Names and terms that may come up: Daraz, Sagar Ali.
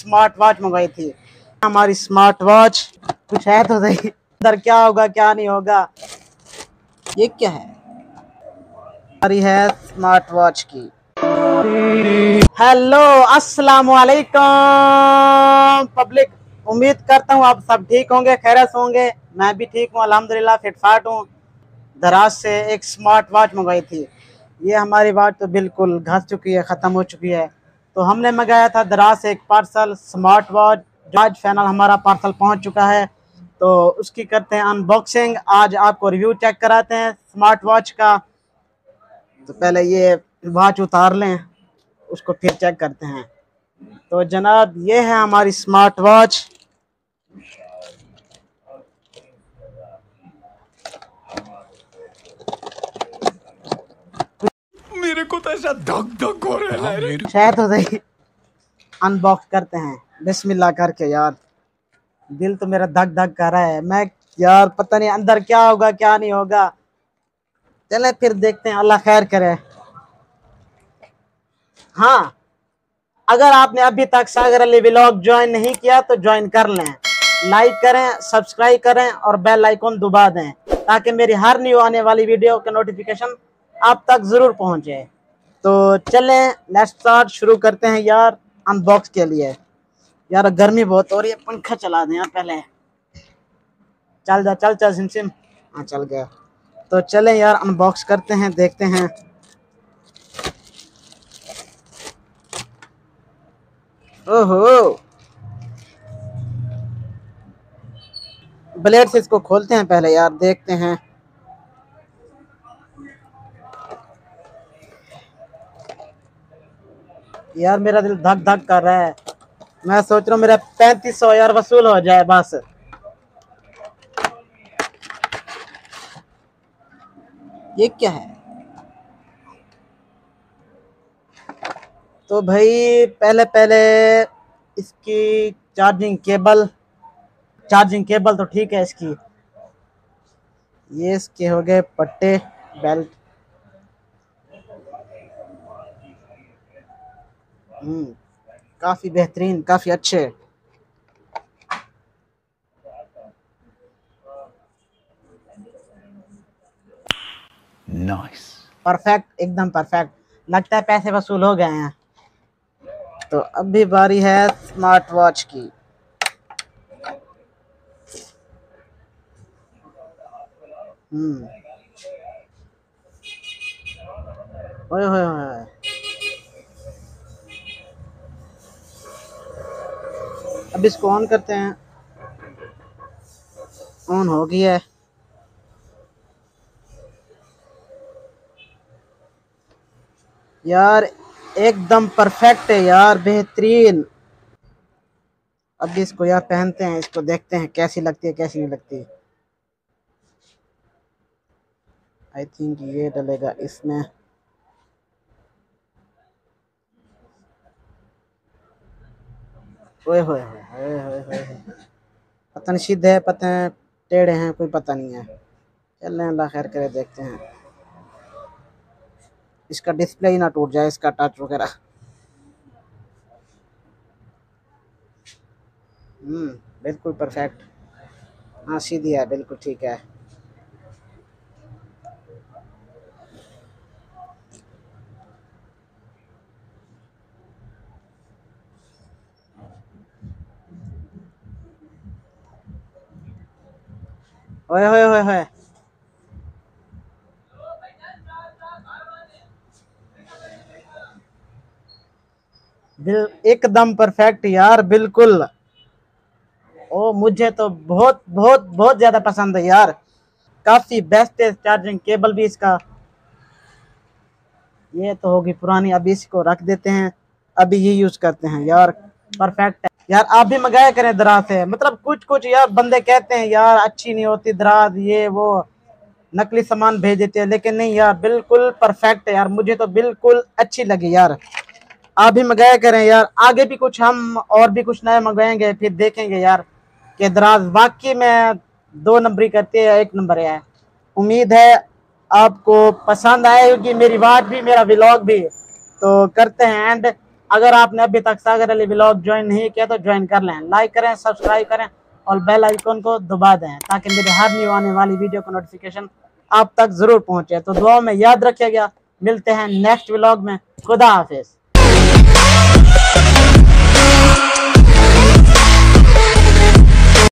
Smart watch मंगाई थी। हमारी स्मार्ट वॉच कुछ है तो सही, अंदर क्या होगा क्या नहीं होगा। ये क्या है? हमारी है स्मार्ट वॉच की। हेलो अस्सलाम वालेकुम पब्लिक, उम्मीद करता हूँ आप सब ठीक होंगे, खैरियत होंगे। मैं भी ठीक हूँ अल्हम्दुलिल्लाह, फिटफाट हूँ। दराज से एक स्मार्ट वॉच मंगाई थी। ये हमारी वॉच तो बिल्कुल घस चुकी है, ख़त्म हो चुकी है। तो हमने मंगाया था दराज से एक पार्सल स्मार्ट वॉच। आज फाइनल हमारा पार्सल पहुंच चुका है, तो उसकी करते हैं अनबॉक्सिंग। आज आपको रिव्यू चेक कराते हैं स्मार्ट वॉच का। तो पहले ये वॉच उतार लें, उसको फिर चेक करते हैं। तो जनाब ये है हमारी स्मार्ट वॉच। मेरे को तो ऐसा धक धक हो रहा है, शायद हो सही। अनबॉक्स करते हैं बिस्मिल्लाह करके। यार दिल तो मेरा धक धक कर रहा है। मैं यार पता नहीं अंदर क्या होगा क्या नहीं होगा। चले फिर देखते हैं, अल्लाह खैर करे। हाँ, अगर आपने अभी तक सागर अली व्लॉग ज्वाइन नहीं किया तो ज्वाइन कर लें, लाइक करें, सब्सक्राइब करें और बेल आइकॉन दबा दें, ताकि मेरी हर न्यू आने वाली वीडियो का नोटिफिकेशन आप तक जरूर पहुंचे। तो चलें नेक्स्ट स्टार्ट शुरू करते हैं यार अनबॉक्स के लिए। यार गर्मी बहुत हो रही है, पंखा चला दें यार पहले। चल जा, चल चल सिम। हाँ चल गया। तो चलें यार अनबॉक्स करते हैं, देखते हैं। ओहो, ब्लेड से इसको खोलते हैं पहले यार, देखते हैं। यार मेरा दिल धक धक कर रहा है। मैं सोच रहा हूँ मेरा 3500 यार वसूल हो जाए बस। ये क्या है? तो भाई पहले इसकी चार्जिंग केबल तो ठीक है इसकी। ये इसके हो गए पट्टे, बेल्ट। काफी बेहतरीन, काफी अच्छे। नाइस, परफेक्ट, एकदम परफेक्ट। लगता है पैसे वसूल हो गए हैं। तो अब भी बारी है स्मार्ट वॉच की। ओए होए होए, अब इसको ऑन करते हैं। ऑन हो गया है। यार एकदम परफेक्ट है यार, बेहतरीन। अब इसको यार पहनते हैं, इसको देखते हैं कैसी लगती है कैसी नहीं लगती। आई थिंक ये डलेगा इसमें। ओए होए होए, पता नहीं सीधे है, पता है टेढ़े हैं, कोई पता नहीं है। चलें अल्लाह खैर करे, देखते हैं। इसका डिस्प्ले ही ना टूट जाए, इसका टच वगैरह। बिल्कुल परफेक्ट। हाँ सीधी है, बिल्कुल ठीक है। ओए होए होए होए, एकदम परफेक्ट यार, बिल्कुल। ओ मुझे तो बहुत बहुत बहुत ज्यादा पसंद है यार, काफी बेस्ट है। चार्जिंग केबल भी इसका, ये तो होगी पुरानी, अभी इसको रख देते हैं, अभी ये यूज करते हैं। यार परफेक्ट है यार, आप भी मंगाया करें दराज से। मतलब कुछ कुछ यार बंदे कहते हैं यार अच्छी नहीं होती दराज, ये वो नकली सामान भेज देते हैं, लेकिन नहीं यार बिल्कुल परफेक्ट है यार। मुझे तो बिल्कुल अच्छी लगी यार, आप भी मंगाया करें यार। आगे भी कुछ हम और भी कुछ नए मंगाएंगे, फिर देखेंगे यार कि दराज वाकई में दो नंबरी करती है, एक नंबर है। उम्मीद है आपको पसंद आएगी मेरी बात भी, मेरा व्लॉग भी। तो करते हैं एंड, अगर आपने अभी तक सागर अली ब्लॉग ज्वाइन नहीं किया तो ज्वाइन कर लें, लाइक करें, सब्सक्राइब करें और बेल आइकॉन को दबा दें ताकि मेरे हर न्यू आने वाली वीडियो का नोटिफिकेशन आप तक जरूर पहुंचे। तो दुआओं में याद रखिएगा, मिलते हैं नेक्स्ट ब्लॉग में। खुदा हाफिज।